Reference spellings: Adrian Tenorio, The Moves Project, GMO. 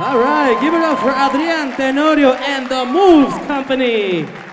All right, give it up for Adrian Tenorio and the Moves Company.